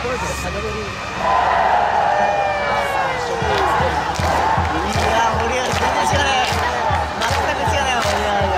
ストレートで先ほどにショットですね。いやー、盛り上がり全然違うね。全く違うね、盛り上がり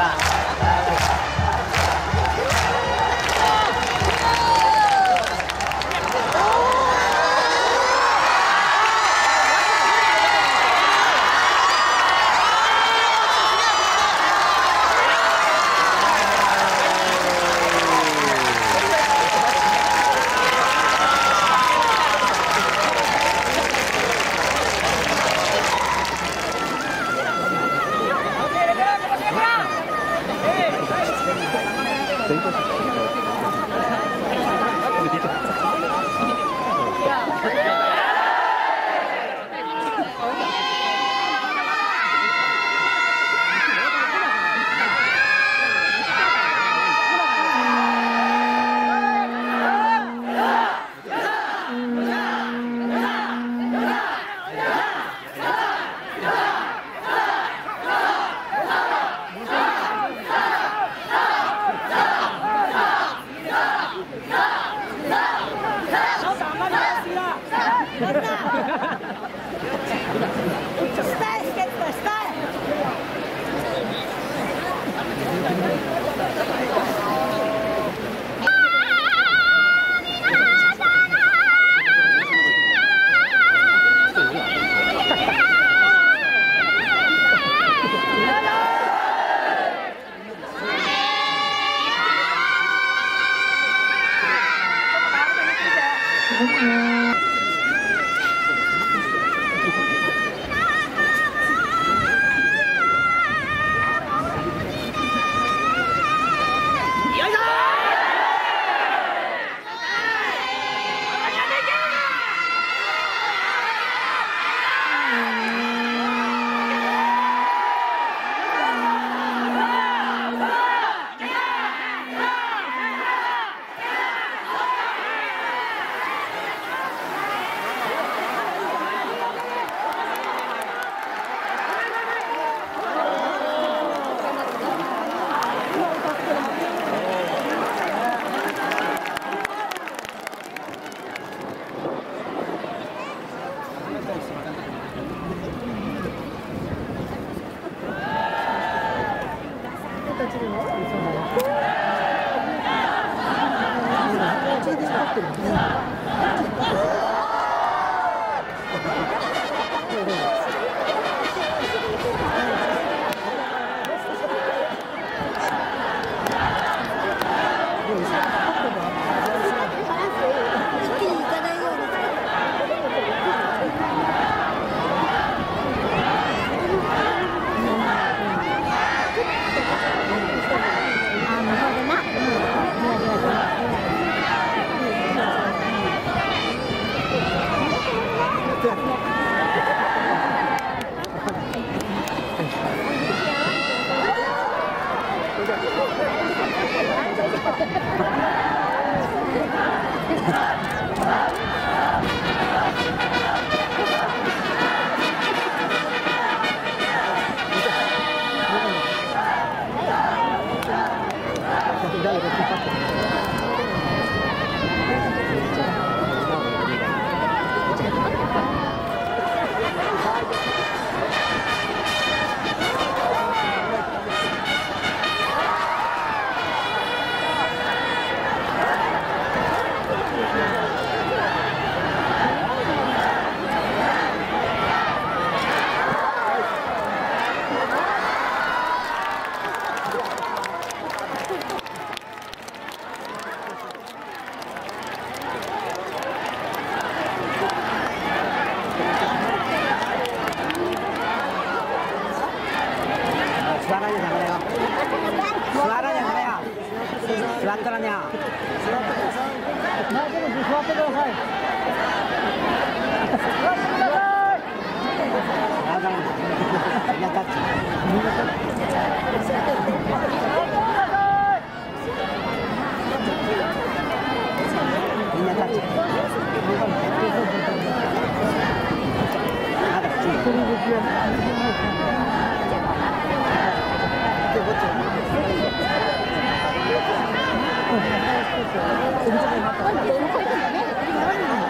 が。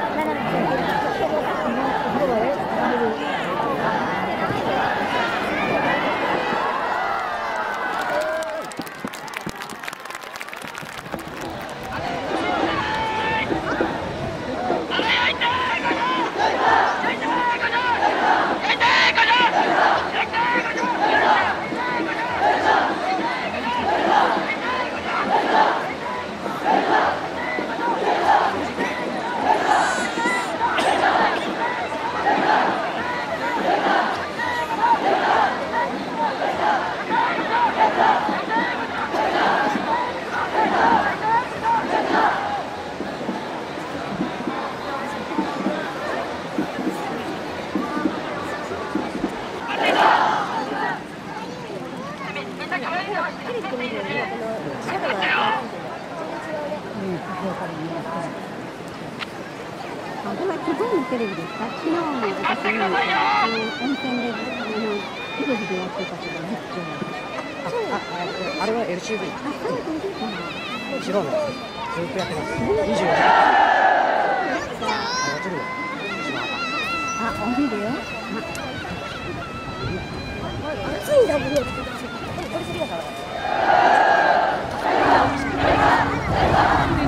今気分のテレビですか。昨日も私温泉でテレビでやってたけど、ね、あれは LCV 白のずっとやってます。24時間あ、降りるよ。暑いんだもんね。これするやから。